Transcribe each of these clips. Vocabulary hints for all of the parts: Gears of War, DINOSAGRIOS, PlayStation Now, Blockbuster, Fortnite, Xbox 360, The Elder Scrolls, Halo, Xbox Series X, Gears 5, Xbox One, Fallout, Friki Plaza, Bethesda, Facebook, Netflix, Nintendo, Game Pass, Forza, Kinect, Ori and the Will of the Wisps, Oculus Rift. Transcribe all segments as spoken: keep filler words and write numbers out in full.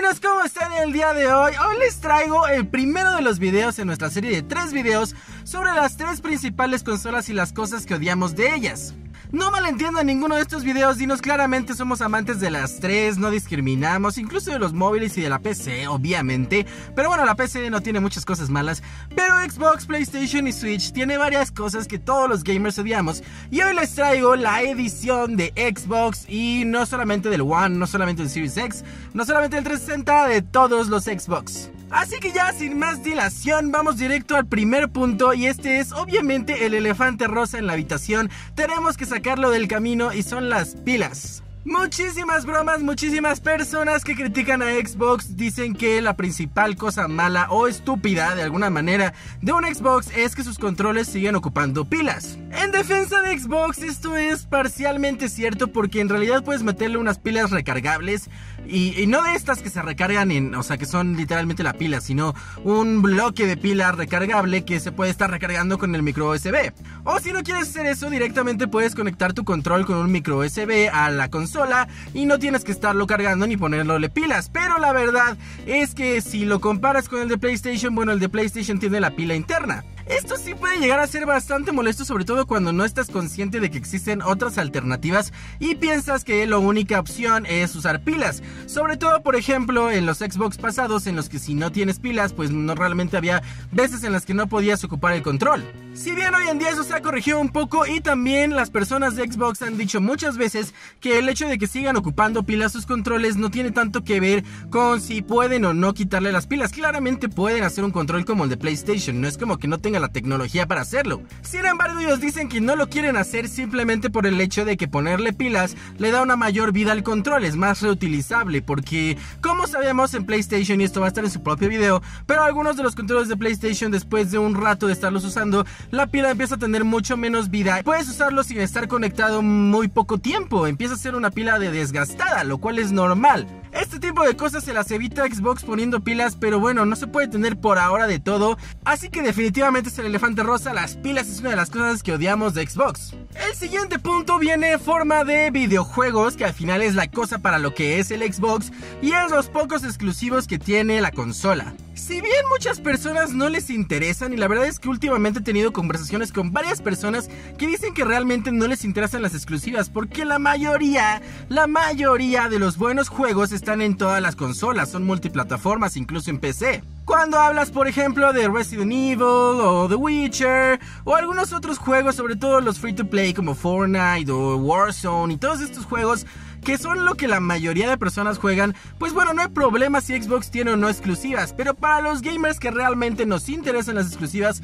Amiguinos, ¿cómo están el día de hoy? Hoy les traigo el primero de los videos en nuestra serie de tres videos sobre las tres principales consolas y las cosas que odiamos de ellas. No malentiendan ninguno de estos videos, dinos claramente somos amantes de las tres, no discriminamos, incluso de los móviles y de la P C, obviamente. Pero bueno, la P C no tiene muchas cosas malas, pero Xbox, PlayStation y Switch tiene varias cosas que todos los gamers odiamos. Y hoy les traigo la edición de Xbox y no solamente del One, no solamente del Series X, no solamente del trescientos sesenta, de todos los Xbox. Así que ya sin más dilación vamos directo al primer punto, y este es obviamente el elefante rosa en la habitación. Tenemos que sacarlo del camino y son las pilas. Muchísimas bromas, muchísimas personas que critican a Xbox dicen que la principal cosa mala o estúpida de alguna manera de un Xbox es que sus controles siguen ocupando pilas. En defensa de Xbox esto es parcialmente cierto, porque en realidad puedes meterle unas pilas recargables y, y no de estas que se recargan en, o sea que son literalmente la pila, sino un bloque de pila recargable que se puede estar recargando con el micro U S B. O si no quieres hacer eso, directamente puedes conectar tu control con un micro U S B a la consola sola y no tienes que estarlo cargando ni ponerle pilas. Pero la verdad es que si lo comparas con el de PlayStation, bueno, el de PlayStation tiene la pila interna. Esto sí puede llegar a ser bastante molesto, sobre todo cuando no estás consciente de que existen otras alternativas y piensas que la única opción es usar pilas. Sobre todo, por ejemplo, en los Xbox pasados, en los que si no tienes pilas, pues no, realmente había veces en las que no podías ocupar el control. Si bien hoy en día eso se ha corregido un poco, y también las personas de Xbox han dicho muchas veces que el hecho de que sigan ocupando pilas sus controles no tiene tanto que ver con si pueden o no quitarle las pilas. Claramente pueden hacer un control como el de PlayStation, no es como que no tenga la tecnología para hacerlo. Sin embargo, ellos dicen que no lo quieren hacer simplemente por el hecho de que ponerle pilas le da una mayor vida al control, es más reutilizable, porque como sabemos en PlayStation, y esto va a estar en su propio video, pero algunos de los controles de PlayStation, después de un rato de estarlos usando, la pila empieza a tener mucho menos vida. Puedes usarlo sin estar conectado muy poco tiempo, empieza a ser una pila de desgastada, lo cual es normal. Este tipo de cosas se las evita Xbox poniendo pilas, pero bueno, no se puede tener por ahora de todo, así que definitivamente es el elefante rosa, las pilas es una de las cosas que odiamos de Xbox. El siguiente punto viene en forma de videojuegos, que al final es la cosa para lo que es el Xbox, y es los pocos exclusivos que tiene la consola. Si bien muchas personas no les interesan, y la verdad es que últimamente he tenido conversaciones con varias personas que dicen que realmente no les interesan las exclusivas, porque la mayoría, la mayoría de los buenos juegos están en todas las consolas, son multiplataformas, incluso en P C. Cuando hablas, por ejemplo, de Resident Evil o The Witcher o algunos otros juegos, sobre todo los free to play como Fortnite o Warzone y todos estos juegos que son lo que la mayoría de personas juegan, pues bueno, no hay problema si Xbox tiene o no exclusivas, pero para los gamers que realmente nos interesan las exclusivas,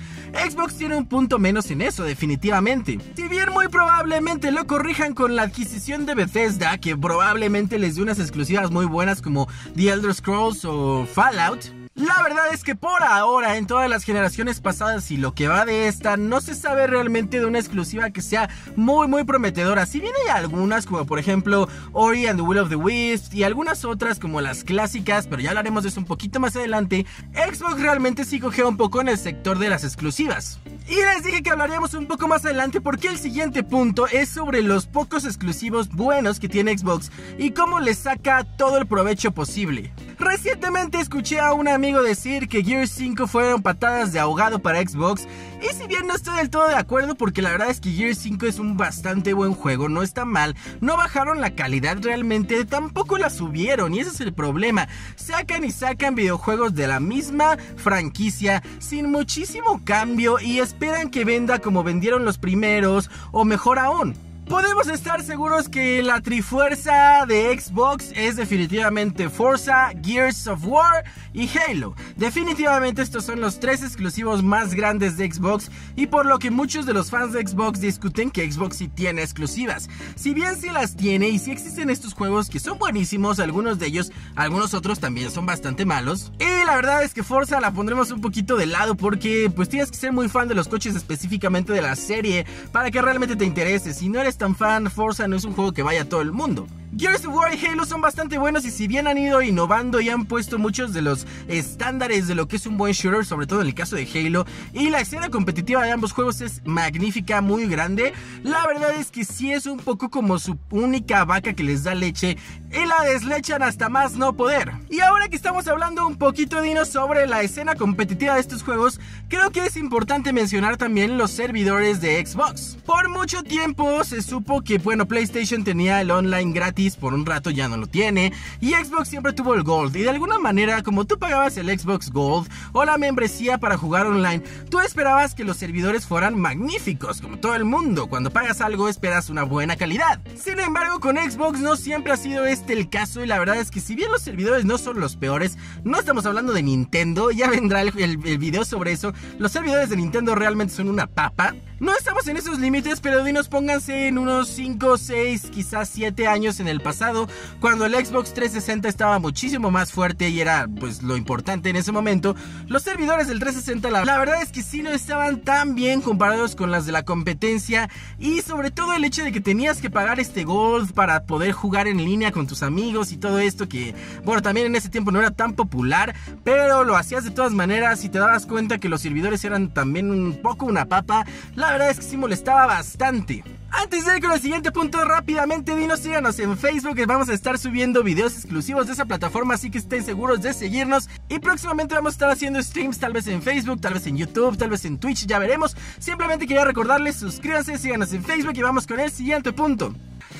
Xbox tiene un punto menos en eso, definitivamente. Si bien muy probablemente lo corrijan con la adquisición de Bethesda, que probablemente les dé unas exclusivas muy buenas como The Elder Scrolls o Fallout, la verdad es que por ahora, en todas las generaciones pasadas y lo que va de esta, no se sabe realmente de una exclusiva que sea muy muy prometedora. Si bien hay algunas, como por ejemplo Ori and the Will of the Wisps, y algunas otras como las clásicas, pero ya hablaremos de eso un poquito más adelante, Xbox realmente sí cojea un poco en el sector de las exclusivas. Y les dije que hablaríamos un poco más adelante, porque el siguiente punto es sobre los pocos exclusivos buenos que tiene Xbox y cómo les saca todo el provecho posible. Recientemente escuché a un amigo decir que Gears cinco fueron patadas de ahogado para Xbox, y si bien no estoy del todo de acuerdo, porque la verdad es que Gears cinco es un bastante buen juego, no está mal, no bajaron la calidad realmente, tampoco la subieron, y ese es el problema. Sacan y sacan videojuegos de la misma franquicia sin muchísimo cambio y esperan que venda como vendieron los primeros o mejor aún. Podemos estar seguros que la trifuerza de Xbox es definitivamente Forza, Gears of War y Halo. Definitivamente estos son los tres exclusivos más grandes de Xbox, y por lo que muchos de los fans de Xbox discuten que Xbox sí tiene exclusivas. Si bien sí las tiene y sí existen estos juegos que son buenísimos, algunos de ellos, algunos otros también son bastante malos. Y la verdad es que Forza la pondremos un poquito de lado, porque pues tienes que ser muy fan de los coches, específicamente de la serie, para que realmente te interese. Si no eres tan fan, Forza no es un juego que vaya a todo el mundo. Gears of War y Halo son bastante buenos, y si bien han ido innovando y han puesto muchos de los estándares de lo que es un buen shooter, sobre todo en el caso de Halo, y la escena competitiva de ambos juegos es magnífica, muy grande, la verdad es que sí es un poco como su única vaca que les da leche y la deslechan hasta más no poder. Y ahora que estamos hablando un poquito, Dino, sobre la escena competitiva de estos juegos, creo que es importante mencionar también los servidores de Xbox. Por mucho tiempo se supo que, bueno, PlayStation tenía el online gratis, por un rato ya no lo tiene, y Xbox siempre tuvo el Gold, y de alguna manera, como tú pagabas el Xbox Gold o la membresía para jugar online, tú esperabas que los servidores fueran magníficos, como todo el mundo, cuando pagas algo esperas una buena calidad. Sin embargo, con Xbox no siempre ha sido este el caso, y la verdad es que si bien los servidores no son los peores, no estamos hablando de Nintendo, ya vendrá el, el, el video sobre eso, los servidores de Nintendo realmente son una papa. No estamos en esos límites, pero dinos, pónganse en unos cinco, seis, quizás siete años en el pasado, cuando el Xbox trescientos sesenta estaba muchísimo más fuerte y era pues lo importante en ese momento. Los servidores del trescientos sesenta la, la verdad es que sí no estaban tan bien comparados con las de la competencia, y sobre todo el hecho de que tenías que pagar este Gold para poder jugar en línea con tus amigos y todo esto, que bueno, también en ese tiempo no era tan popular, pero lo hacías de todas maneras, y te dabas cuenta que los servidores eran también un poco una papa. La verdad es que sí molestaba bastante. Antes de ir con el siguiente punto, rápidamente, Dinos, síganos en Facebook, que vamos a estar subiendo videos exclusivos de esa plataforma, así que estén seguros de seguirnos. Y próximamente vamos a estar haciendo streams, tal vez en Facebook, tal vez en YouTube, tal vez en Twitch, ya veremos. Simplemente quería recordarles, suscríbanse, síganos en Facebook, y vamos con el siguiente punto.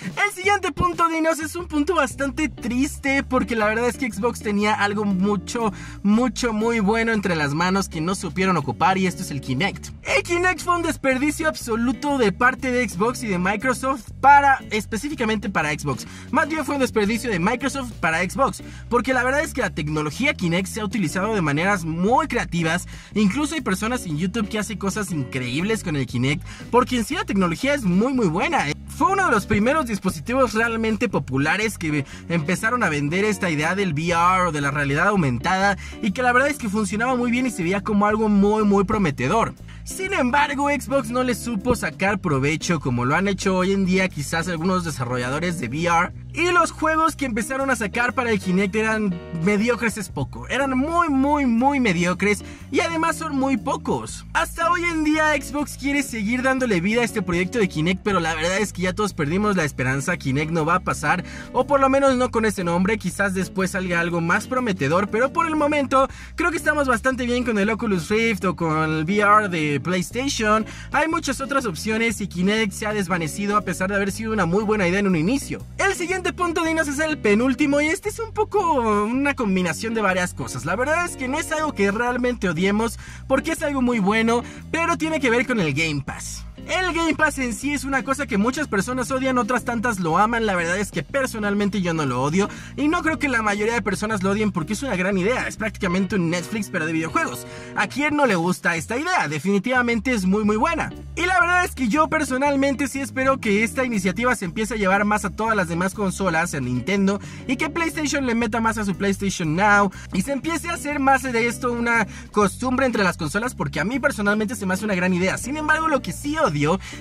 El siguiente punto, Dinos, es un punto bastante triste, porque la verdad es que Xbox tenía algo mucho, mucho, muy bueno entre las manos que no supieron ocupar, y esto es el Kinect. El Kinect fue un desperdicio absoluto de parte de Xbox y de Microsoft, para, específicamente para Xbox. Más bien fue un desperdicio de Microsoft para Xbox, porque la verdad es que la tecnología Kinect se ha utilizado de maneras muy creativas. Incluso hay personas en YouTube que hacen cosas increíbles con el Kinect, porque en sí la tecnología es muy, muy buena. Fue uno de los primeros dispositivos realmente populares que empezaron a vender esta idea del V R o de la realidad aumentada, y que la verdad es que funcionaba muy bien y se veía como algo muy muy prometedor. Sin embargo, Xbox no le supo sacar provecho como lo han hecho hoy en día quizás algunos desarrolladores de V R, y los juegos que empezaron a sacar para el Kinect eran mediocres es poco, eran muy muy muy mediocres, y además son muy pocos. Hasta hoy en día Xbox quiere seguir dándole vida a este proyecto de Kinect, pero la verdad es que ya todos perdimos la esperanza. Kinect no va a pasar, o por lo menos no con ese nombre, quizás después salga algo más prometedor, pero por el momento creo que estamos bastante bien con el Oculus Rift o con el V R de PlayStation. Hay muchas otras opciones, y Kinect se ha desvanecido a pesar de haber sido una muy buena idea en un inicio. El siguiente punto, Dinos, es el penúltimo, y este es un poco una combinación de varias cosas. La verdad es que no es algo que realmente odiemos, porque es algo muy bueno, pero tiene que ver con el Game Pass. El Game Pass en sí es una cosa que muchas personas odian, otras tantas lo aman. La verdad es que personalmente yo no lo odio, y no creo que la mayoría de personas lo odien, porque es una gran idea, es prácticamente un Netflix pero de videojuegos. ¿A quién no le gusta esta idea? Definitivamente es muy muy buena, y la verdad es que yo personalmente sí espero que esta iniciativa se empiece a llevar más a todas las demás consolas, a Nintendo, y que PlayStation le meta más a su PlayStation Now, y se empiece a hacer más de esto una costumbre entre las consolas, porque a mí personalmente se me hace una gran idea. Sin embargo, lo que sí odio,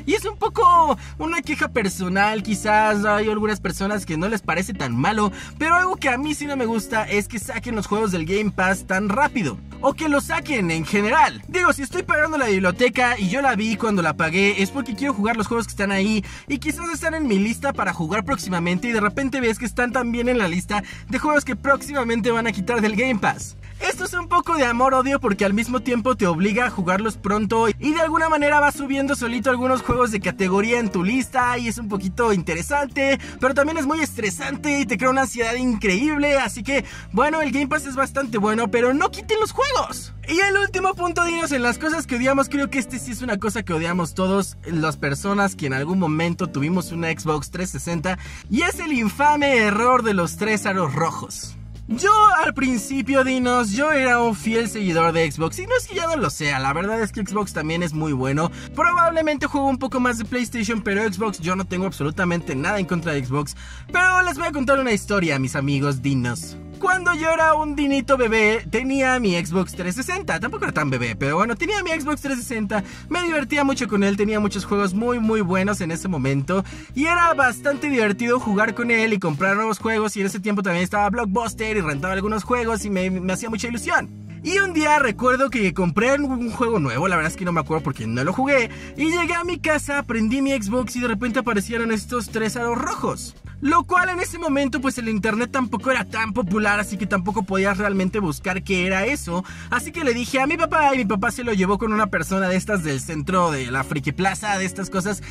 y es un poco una queja personal, quizás hay algunas personas que no les parece tan malo, pero algo que a mí sí no me gusta es que saquen los juegos del Game Pass tan rápido, o que los saquen en general. Digo, si estoy pagando la biblioteca y yo la vi cuando la pagué, es porque quiero jugar los juegos que están ahí, y quizás están en mi lista para jugar próximamente, y de repente ves que están también en la lista de juegos que próximamente van a quitar del Game Pass. Esto es un poco de amor-odio, porque al mismo tiempo te obliga a jugarlos pronto, y de alguna manera vas subiendo solito algunos juegos de categoría en tu lista, y es un poquito interesante, pero también es muy estresante y te crea una ansiedad increíble. Así que bueno, el Game Pass es bastante bueno, pero no quiten los juegos. Y el último punto, Dinos, en las cosas que odiamos, creo que este sí es una cosa que odiamos todos, las personas que en algún momento tuvimos una Xbox trescientos sesenta, y es el infame error de los tres aros rojos. Yo al principio, Dinos, yo era un fiel seguidor de Xbox, y no es que ya no lo sea, la verdad es que Xbox también es muy bueno. Probablemente juego un poco más de PlayStation, pero Xbox, yo no tengo absolutamente nada en contra de Xbox. Pero les voy a contar una historia, mis amigos Dinos. cuando yo era un dinito bebé, tenía mi Xbox trescientos sesenta. Tampoco era tan bebé, pero bueno, tenía mi Xbox trescientos sesenta. Me divertía mucho con él, tenía muchos juegos muy muy buenos en ese momento. Y era bastante divertido jugar con él y comprar nuevos juegos. Y en ese tiempo también estaba Blockbuster y rentaba algunos juegos y me, me hacía mucha ilusión. Y un día recuerdo que compré un juego nuevo, la verdad es que no me acuerdo porque no lo jugué. Y llegué a mi casa, prendí mi Xbox y de repente aparecieron estos tres aros rojos. Lo cual en ese momento pues el internet tampoco era tan popular, así que tampoco podías realmente buscar qué era eso. Así que le dije a mi papá y mi papá se lo llevó con una persona de estas del centro de la Friki Plaza, de estas cosas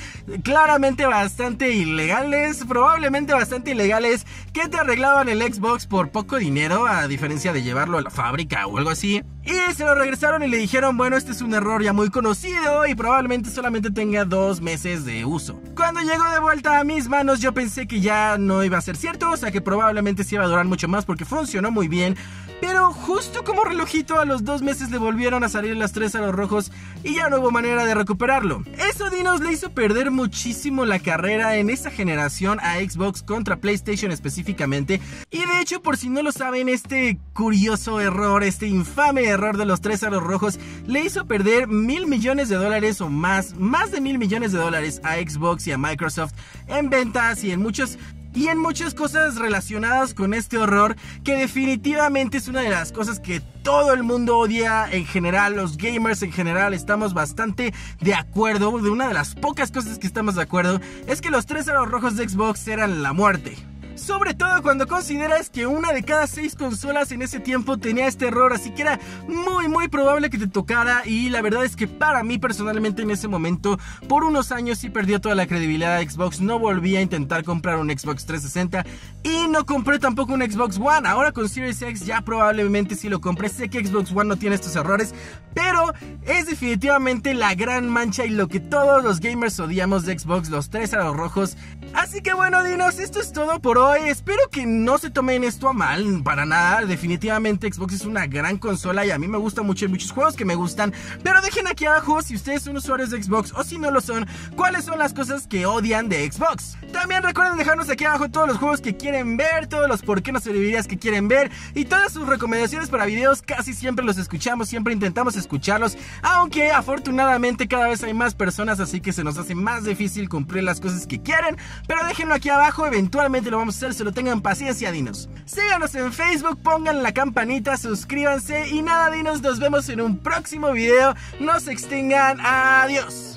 claramente bastante ilegales, probablemente bastante ilegales, que te arreglaban el Xbox por poco dinero, a diferencia de llevarlo a la fábrica o algo así. Y se lo regresaron y le dijeron, bueno, este es un error ya muy conocido y probablemente solamente tenga dos meses de uso. Cuando llegó de vuelta a mis manos yo pensé que ya no iba a ser cierto, o sea que probablemente sí iba a durar mucho más porque funcionó muy bien. Pero justo como relojito a los dos meses le volvieron a salir las tres aros rojos y ya no hubo manera de recuperarlo. Eso Dinos le hizo perder muchísimo la carrera en esa generación a Xbox contra PlayStation específicamente. Y de hecho, por si no lo saben, este curioso error, este infame error de los tres aros rojos le hizo perder mil millones de dólares o más, más de mil millones de dólares a Xbox y a Microsoft en ventas y en muchos... Y en muchas cosas relacionadas con este horror, que definitivamente es una de las cosas que todo el mundo odia en general, los gamers en general estamos bastante de acuerdo. De una de las pocas cosas que estamos de acuerdo es que los tres aros rojos de Xbox eran la muerte. Sobre todo cuando consideras que una de cada seis consolas en ese tiempo tenía este error, así que era muy muy probable que te tocara. Y la verdad es que para mí personalmente en ese momento, por unos años sí perdió toda la credibilidad de Xbox. No volví a intentar comprar un Xbox trescientos sesenta y no compré tampoco un Xbox One. Ahora con Series X ya probablemente sí lo compré. Sé que Xbox One no tiene estos errores, pero es definitivamente la gran mancha y lo que todos los gamers odiamos de Xbox, los tres aros rojos. Así que bueno, Dinos, esto es todo por hoy. Espero que no se tomen esto a mal, para nada. Definitivamente Xbox es una gran consola y a mí me gusta mucho, hay muchos juegos que me gustan. Pero dejen aquí abajo si ustedes son usuarios de Xbox o si no lo son, cuáles son las cosas que odian de Xbox. También recuerden dejarnos aquí abajo todos los juegos que quieren ver, todos los por qué no sobrevivirías que quieren ver y todas sus recomendaciones para videos. Casi siempre los escuchamos, siempre intentamos escucharlos, aunque afortunadamente cada vez hay más personas, así que se nos hace más difícil cumplir las cosas que quieren. Pero déjenlo aquí abajo, eventualmente lo vamos se lo tengan paciencia, Dinos. Síganos en Facebook, pongan la campanita, suscríbanse y nada, Dinos, nos vemos en un próximo video. No se extingan, adiós.